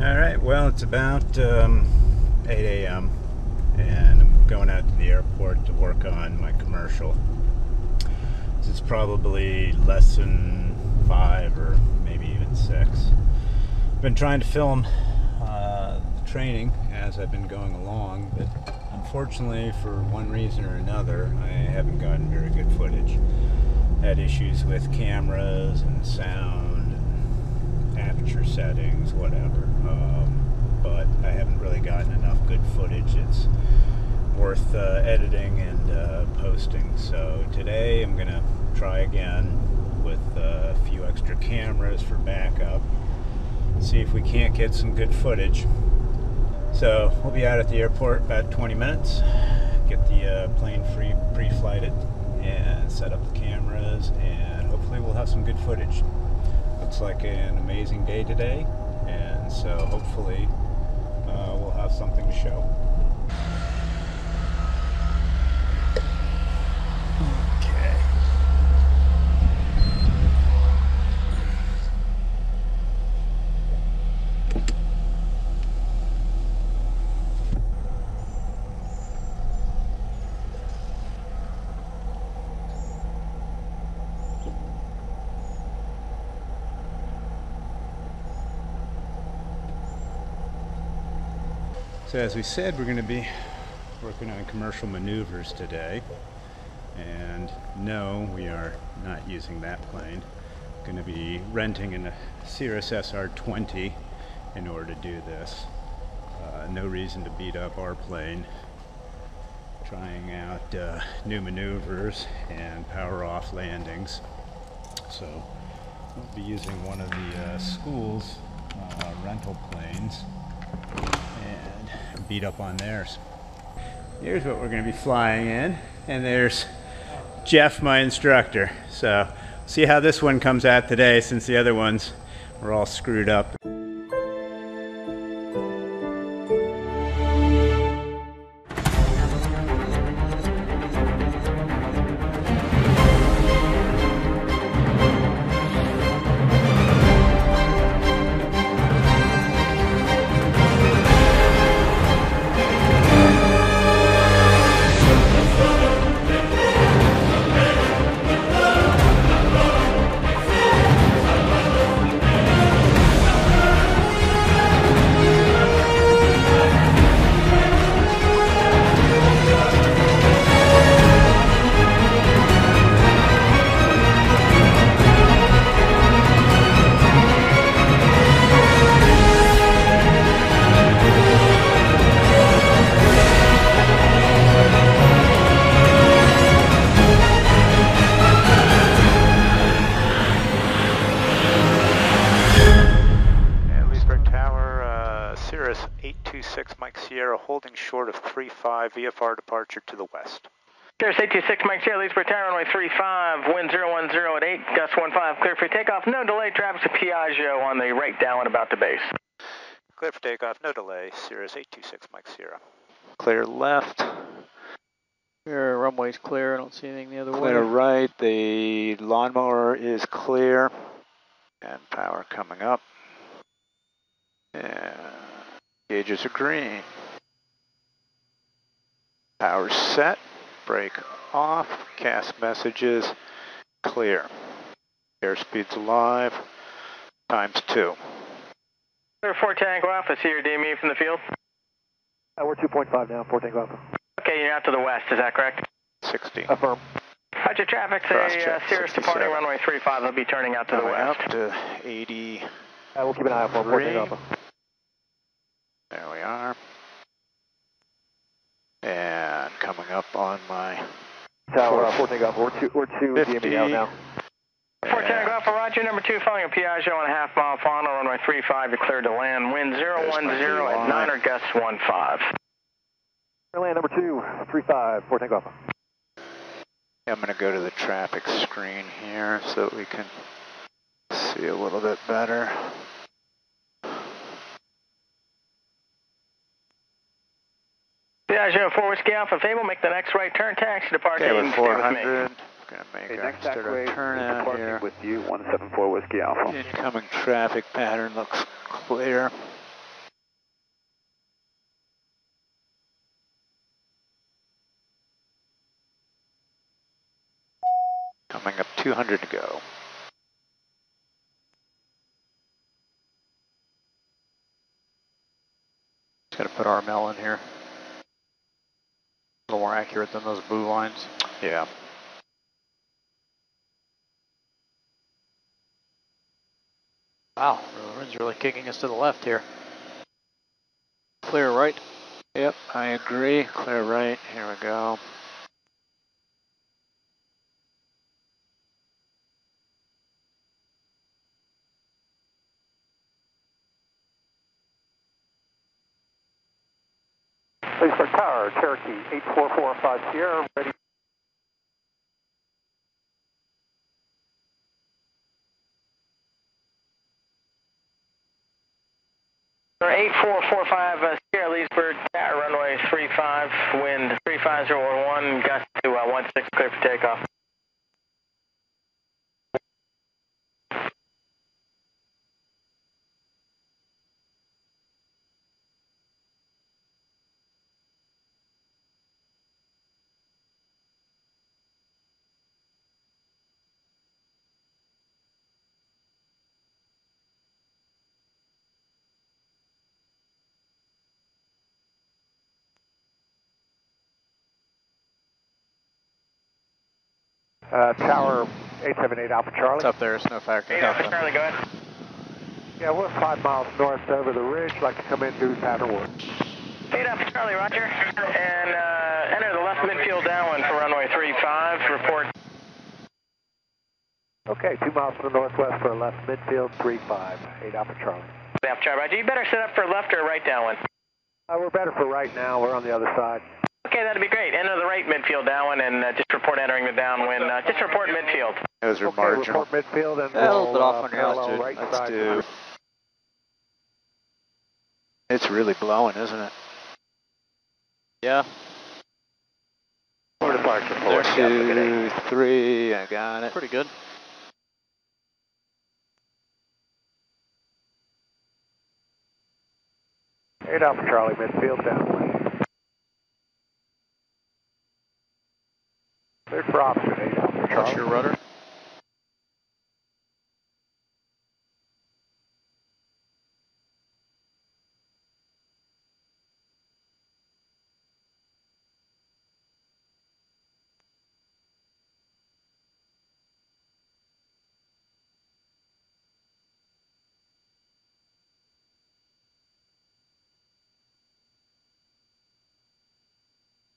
Alright, well, it's about 8 a.m. and I'm going out to the airport to work on my commercial. So it's probably less than 5 or maybe even 6. I've been trying to film the training as I've been going along, but unfortunately, for one reason or another, I haven't gotten very good footage. I had issues with cameras and sound, and aperture settings, whatever. But I haven't really gotten enough good footage that's worth editing and posting. So today I'm going to try again with a few extra cameras for backup, see if we can't get some good footage. So we'll be out at the airport about 20 minutes, get the plane pre-flighted and set up the cameras, and hopefully we'll have some good footage. Looks like an amazing day today, and so hopefully we'll have something to show. So as we said, we're going to be working on commercial maneuvers today, and no, we are not using that plane. We're going to be renting a Cirrus SR20 in order to do this. No reason to beat up our plane. Trying out new maneuvers and power off landings. So we'll be using one of the school's rental planes. Beat up on theirs. Here's what we're going to be flying in, and there's Jeff, my instructor. So see how this one comes out today, since the other ones were all screwed up. Holding short of 35, VFR departure to the west. Cirrus 826, Mike Sierra, Leesburg Tower, runway 35, wind 010 at 8, gust 15, clear for takeoff, no delay, traffic to Piaggio on the right down and about the base. Clear for takeoff, no delay, Cirrus 826, Mike Sierra. Clear left. Your runway's clear, I don't see anything the other way. Clear right, the lawnmower is clear, and power coming up. And gauges are green. Power set, brake off, cast messages, clear. Airspeed's alive, times 2. Clear 4 Tango Alpha, see your DME from the field? We're 2.5 now, 4 Tango Alpha. Okay, you're out to the west, is that correct? 60. Affirm. How's your traffic? Cirrus departing runway 35, they'll be turning out to the west. Up to 80. We'll keep an eye up on 4 Tango Alpha. There we are. And coming up on my tower, 14 Golf, we're two DME out now. 14 Golf, Roger, number 2, following a Piaggio on a half-mile final, runway 35, you're cleared to land, wind 010 at 9 or gust 15. Land number 2, 35, 14 Golf. I'm going to go to the traffic screen here so that we can see a little bit better. Piaggio 4 Whiskey Alpha Fable, make the next right turn, taxi departure. Okay, with 400, gonna make a turn out here. With you, 174 Whiskey Alpha. Incoming traffic pattern looks clear. 200 to go. Just got to put RML in here. A little more accurate than those blue lines. Yeah. Wow, the wind's really kicking us to the left here. Clear right. Yep, I agree. Clear right. Here we go. Leesburg Tower, Cherokee 8445 Sierra, ready. Or 8445 Sierra, Leesburg Tower, runway 35, wind 35011, gust to 16, clear for takeoff. Tower 878 Alpha Charlie. It's up there, it's no factor. 8 Alpha Charlie, go ahead. Yeah, we're 5 miles north over the ridge, like to come in due pattern wood. 8 Alpha Charlie, roger. And enter the left midfield downwind for runway 35, report. Okay, 2 miles to the northwest for left midfield, 35, 8 Alpha Charlie. 8 Alpha Charlie, roger. You better set up for left or right downwind? We're better for right now, we're on the other side. Okay, that'd be great. Enter the right midfield downwind and just report entering the downwind. Just report midfield. Those are okay, marginal. Report midfield and a little bit off on your altitude. Right let's do. It's really blowing, isn't it? Yeah. Forward departure. 4, 2, 3. I got it. Pretty good. Eight Alpha Charlie, midfield downwind. Cleared for option 8 Alpha Charlie. What's your rudder?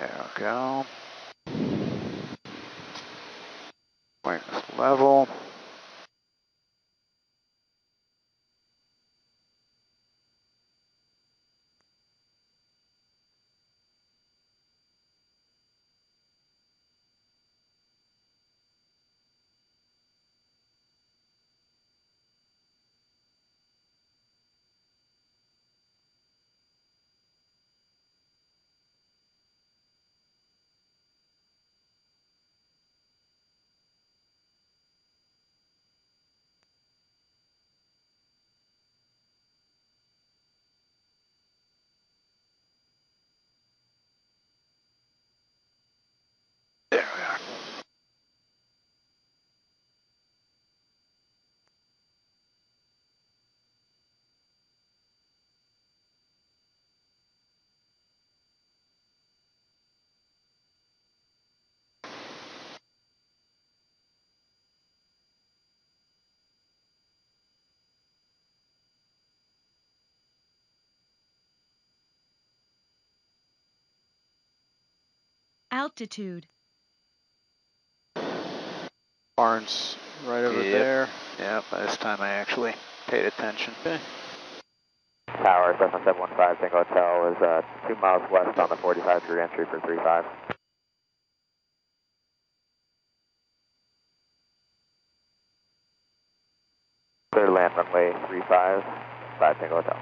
There we go. Level. Altitude. Barnes right over there. Yeah, by this time I actually paid attention. Okay. Tower 715 Tango Hotel is 2 miles west on the 45 degree entry for 35. Clear to land runway 35 by Tango Hotel.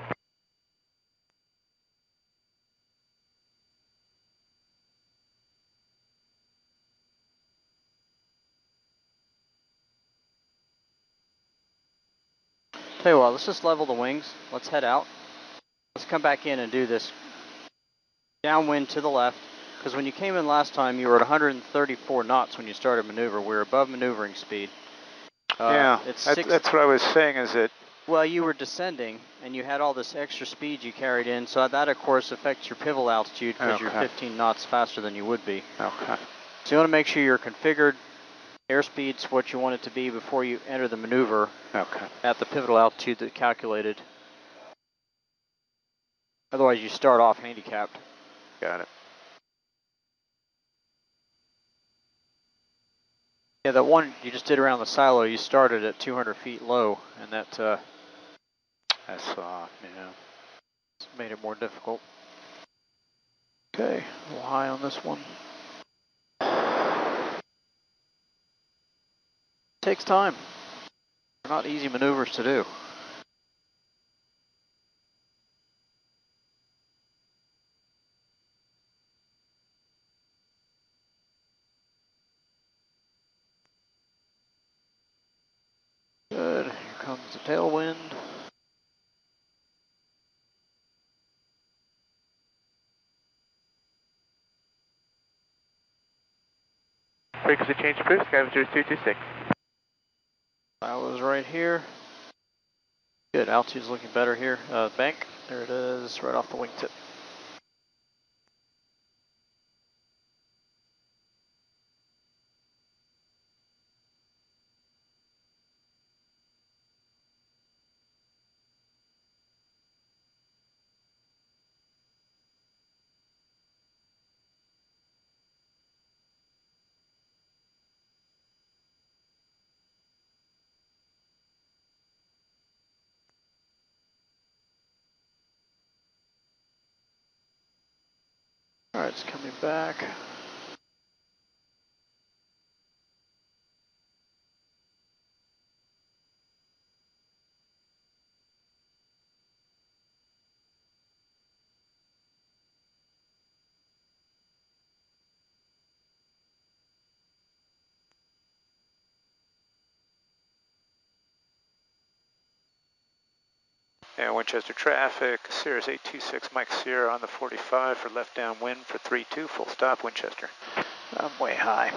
Tell you what, let's just level the wings. Let's head out. Let's come back in and do this downwind to the left, Because when you came in last time, you were at 134 knots when you started maneuver. We were above maneuvering speed. Yeah, that's what I was saying, is that... Well, you were descending, and you had all this extra speed you carried in, so that, of course, affects your pivotal altitude because you're 15 knots faster than you would be. Okay. So you want to make sure you're configured airspeed's what you want it to be before you enter the maneuver at the pivotal altitude that calculated. Otherwise, you start off handicapped. Got it. Yeah, that one you just did around the silo, you started at 200 feet low, and that I saw, it's made it more difficult. Okay, a little high on this one. Takes time. They're not easy maneuvers to do. Good, here comes the tailwind. Frequency change approved, SkyVentures 226. I was right here. Good, altitude's looking better here. Bank, there it is, right off the wingtip. All right, it's coming back. And Winchester traffic, Cirrus 826, Mike Sierra on the 45 for left downwind for 3-2, full stop, Winchester. I'm way high.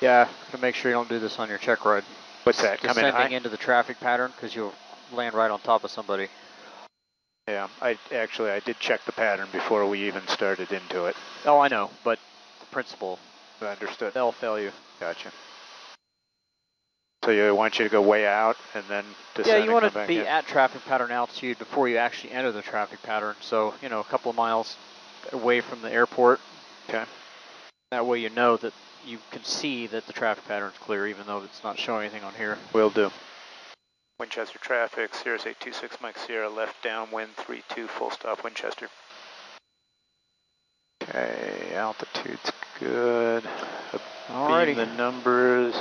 Yeah, to make sure you don't do this on your check ride. What's that, coming high? Descending into the traffic pattern, because you'll land right on top of somebody. Yeah, I did check the pattern before we even started into it. Oh, I know, but the principle. I understood. They'll fail you. Gotcha. So you want you to go way out and then descend. Yeah, you want to be at traffic pattern altitude before you actually enter the traffic pattern. So, a couple of miles away from the airport. Okay. That way you know that you can see that the traffic pattern's clear, even though it's not showing anything on here. Will do. Winchester traffic, Cirrus 826, Mike Sierra, left downwind, 3-2, full stop, Winchester. Okay, altitude's good. Alrighty. The numbers.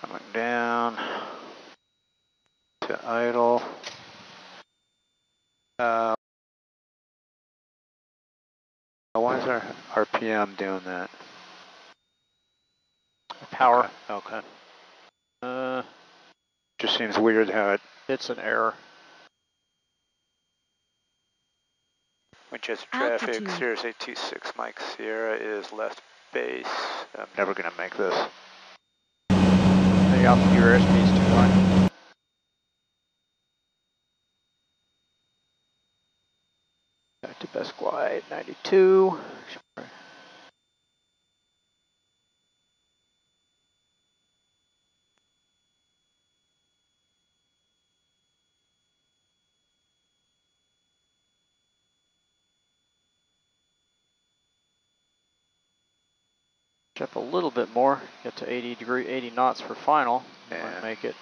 Coming down to idle. Why is our RPM doing that? Power. Okay. Just seems weird how it's an error. Winchester traffic, Cirrus 826, Mike Sierra is left base. I'm never going to make this. Your airspeed's too high. Back to best glide, 92. Up a little bit more, get to 80 knots for final. Might make it.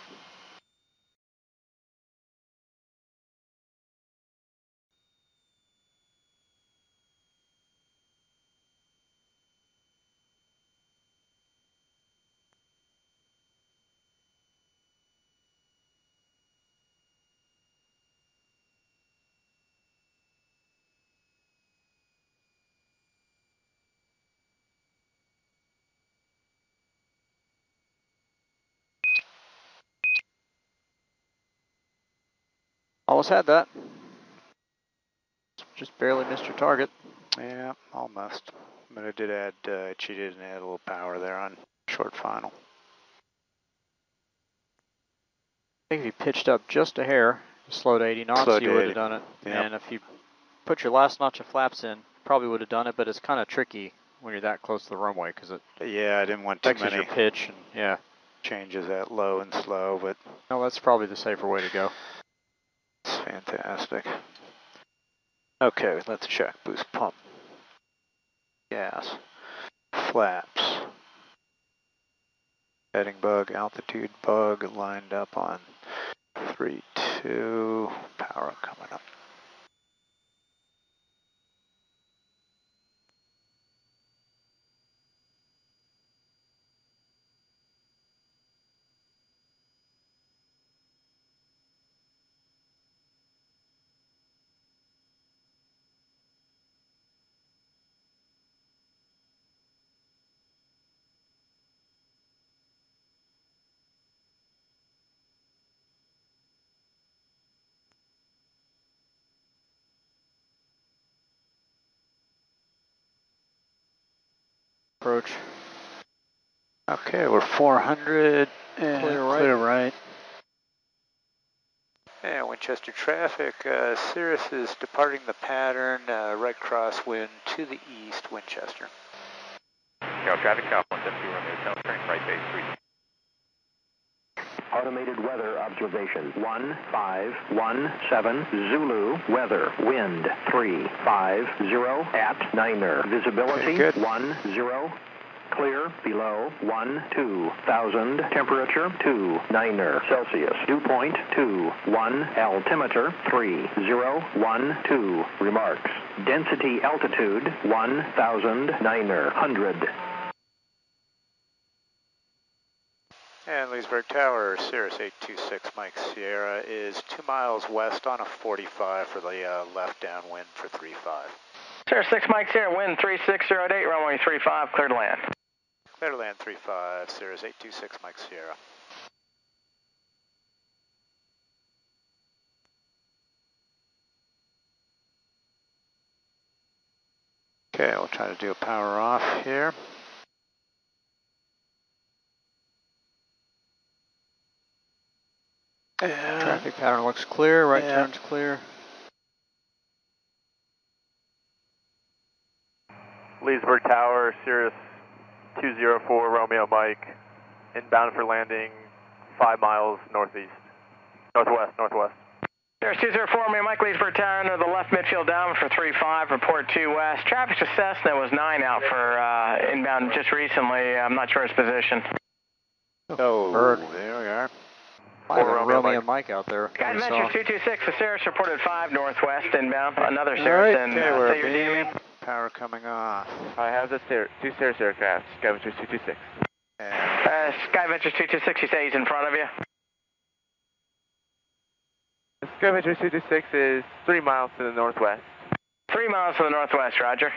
Almost had that. Just barely missed your target. Yeah, almost. But I did add, I cheated and add a little power there on short final. I think if you pitched up just a hair, slowed to 80 knots, you would have done it. Yep. And if you put your last notch of flaps in, probably would have done it, but it's kind of tricky when you're that close to the runway because it I didn't want too many your pitch and changes that low and slow, but no, that's probably the safer way to go. It's fantastic. Okay, let's check boost pump. Gas. Flaps. Heading bug, altitude bug lined up on 3-2, power coming up. Approach. Okay, we're 400 and clear right. And Winchester traffic, Cirrus is departing the pattern, right crosswind to the east, Winchester. Now traffic south 172, runway south, right base 3. Automated weather observation 1517 Zulu weather wind 350 at Niner visibility 10 clear below 12,000 temperature 29 Celsius dew point 21 altimeter 3012 remarks density altitude 1,900. And Leesburg Tower, Cirrus 826 Mike Sierra is 2 miles west on a 45 for the left downwind for 35. Cirrus 6 Mike Sierra, wind 3608, runway 35, clear to land. Clear to land 35, Cirrus 826 Mike Sierra. Okay, we'll try to do a power off here. Traffic pattern looks clear, right turn's clear. Leesburg Tower, Cirrus 204, Romeo Mike, inbound for landing 5 miles northeast. Northwest. Cirrus 204, Romeo Mike, Leesburg Tower, under the left midfield down for 35, report 2 west. Traffic to Cessna was 9 out for inbound just recently, I'm not sure its position. Oh, bird. There we are. Romeo and Mike out there. SkyVentures 226, the Cirrus reported 5 northwest inbound. Another Cirrus and we're power coming off. I have the two Cirrus aircraft, SkyVentures 226. SkyVentures 226, you say he's in front of you? SkyVentures 226 is 3 miles to the northwest. 3 miles to the northwest, roger.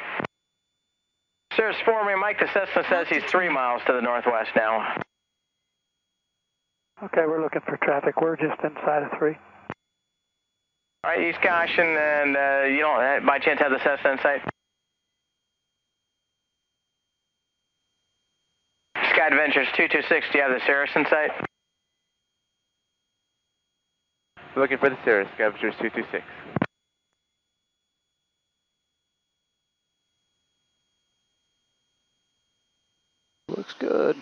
Cirrus 4, Romeo Mike, the Cessna says he's 3 miles to the northwest now. Okay, we're looking for traffic. We're just inside of 3. All right, East Goshen, and you don't by chance have the Cessna in sight? SkyVentures 226, do you have the Cirrus in sight? We're looking for the Cirrus, SkyVentures 226. Looks good.